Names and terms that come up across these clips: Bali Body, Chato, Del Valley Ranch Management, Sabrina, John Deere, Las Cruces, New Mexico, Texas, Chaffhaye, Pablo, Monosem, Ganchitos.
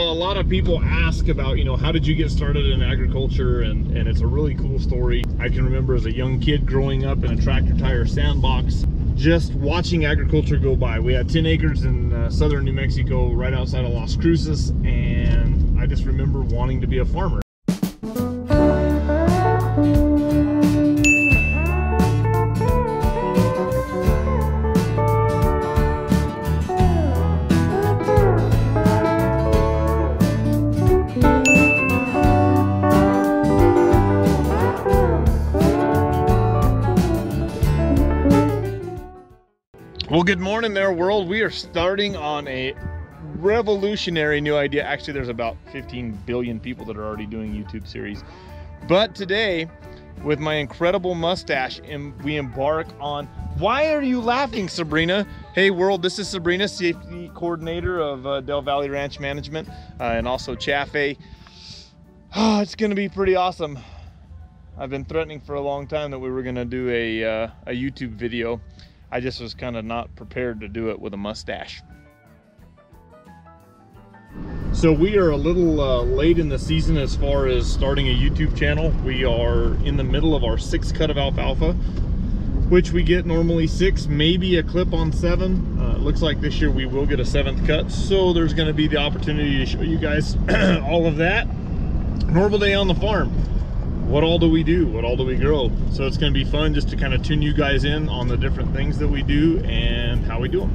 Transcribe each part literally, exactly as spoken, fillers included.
A lot of people ask about, you know, how did you get started in agriculture? And, and it's a really cool story. I can remember as a young kid growing up in a tractor tire sandbox, just watching agriculture go by. We had ten acres in uh, southern New Mexico, right outside of Las Cruces, and I just remember wanting to be a farmer. Well, good morning there, world. We are starting on a revolutionary new idea. Actually, there's about fifteen billion people that are already doing YouTube series. But today, with my incredible mustache, and we embark on... Why are you laughing, Sabrina? Hey, world, this is Sabrina, safety coordinator of uh, Del Valley Ranch Management, uh, and also Chaffhaye. Oh, it's going to be pretty awesome. I've been threatening for a long time that we were going to do a, uh, a YouTube video. I just was kind of not prepared to do it with a mustache. So we are a little uh, late in the season as far as starting a YouTube channel. We are in the middle of our sixth cut of alfalfa, which we get normally six, maybe a clip on seven. Uh, looks like this year we will get a seventh cut. So there's going to be the opportunity to show you guys all of that. Normal day on the farm. What all do we do? What all do we grow? So it's going to be fun just to kind of tune you guys in on the different things that we do and how we do them.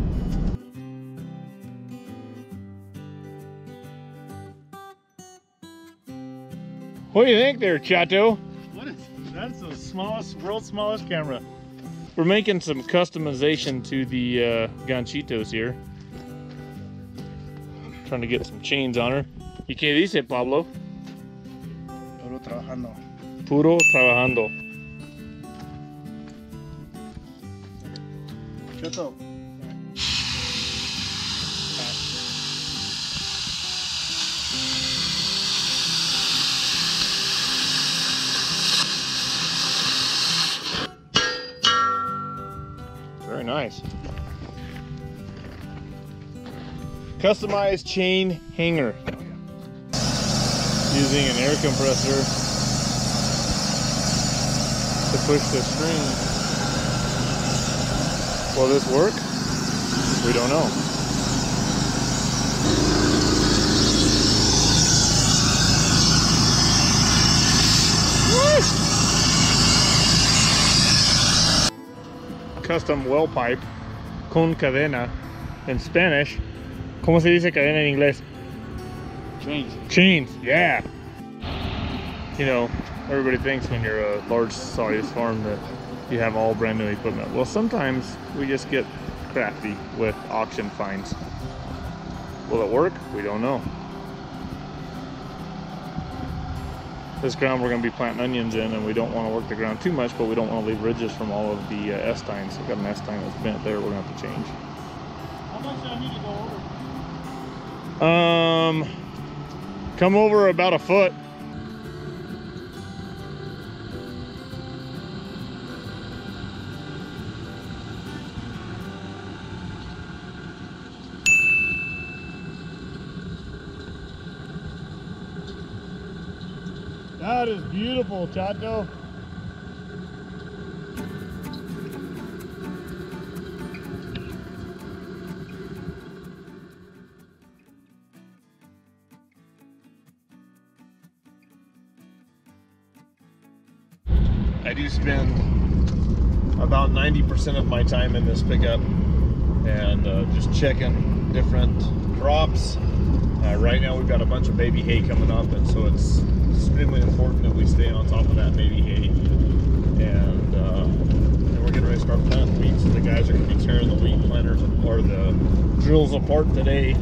What do you think there, Chato? What is, that's the smallest, world's smallest camera. We're making some customization to the uh, Ganchitos here. Trying to get some chains on her. ¿Y qué dice, Pablo? Puro trabajando. Puro trabajando. Chato. Very nice. Customized chain hanger. Oh, yeah. Using an air compressor to push the string. Will this work? We don't know. Woo! Custom well pipe con cadena in Spanish. ¿Cómo se dice cadena en inglés? Chains. Chains, yeah. You know, everybody thinks when you're a large sawdust farm that you have all brand new equipment. Well, sometimes we just get crafty with auction finds. Will it work? We don't know. This ground we're going to be planting onions in, and we don't want to work the ground too much, but we don't want to leave ridges from all of the uh, S-tines. We've got an S-tine that's bent there. We're going to have to change. How much do I need to go over? Um, come over about a foot. That is beautiful, Chato. I do spend about ninety percent of my time in this pickup and uh, just checking different crops. Uh, right now we've got a bunch of baby hay coming up, and so it's extremely important that we stay on top of that baby hay, and, uh, and we're getting ready to start planting wheat. So the guys are going to be tearing the wheat planters or the drills apart today,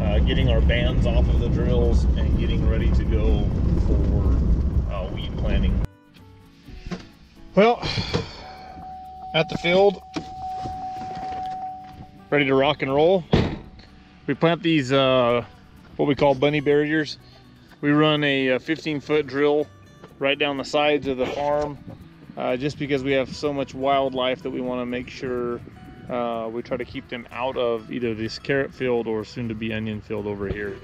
uh, getting our bands off of the drills and getting ready to go for uh, wheat planting. Well, at the field, ready to rock and roll. We plant these uh, what we call bunny barriers. We run a fifteen foot drill right down the sides of the farm uh, just because we have so much wildlife that we want to make sure uh, we try to keep them out of either this carrot field or soon to be onion field over here.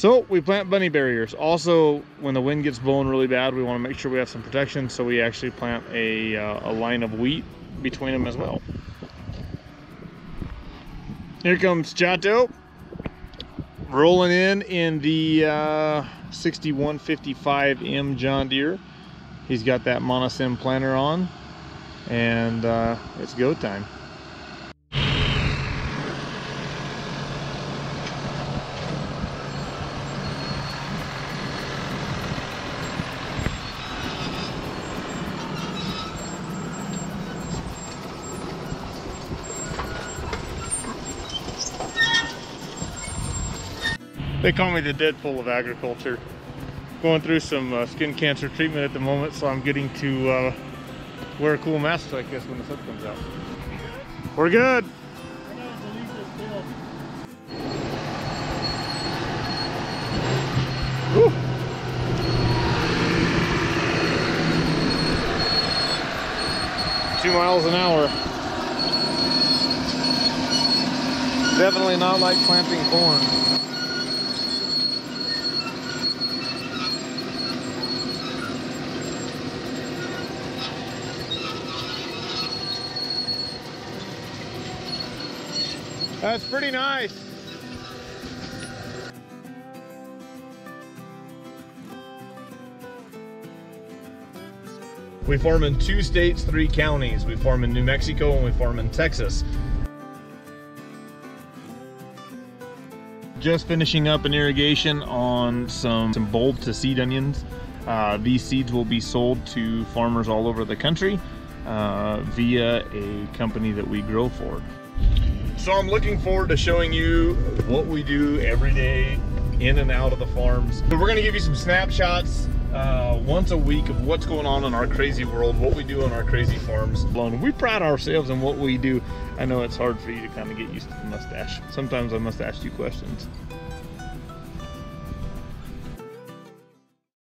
So we plant bunny barriers. Also, when the wind gets blowing really bad, we want to make sure we have some protection, so we actually plant a, uh, a line of wheat between them as well. Here comes Chato, rolling in in the uh, sixty-one fifty-five M John Deere. He's got that Monosem planter on, and uh, it's go time. They call me the Deadpool of agriculture. Going through some uh, skin cancer treatment at the moment, so I'm getting to uh, wear cool masks like this when the sun comes out. We're good. Woo. Two miles an hour. Definitely not like planting corn. That's pretty nice. We farm in two states, three counties. We farm in New Mexico and we farm in Texas. Just finishing up an irrigation on some, some bulb to seed onions. Uh, these seeds will be sold to farmers all over the country uh, via a company that we grow for. So I'm looking forward to showing you what we do every day in and out of the farms. So we're gonna give you some snapshots uh, once a week of what's going on in our crazy world, what we do on our crazy farms. We pride ourselves on what we do. I know it's hard for you to kind of get used to the mustache. Sometimes I must ask you questions.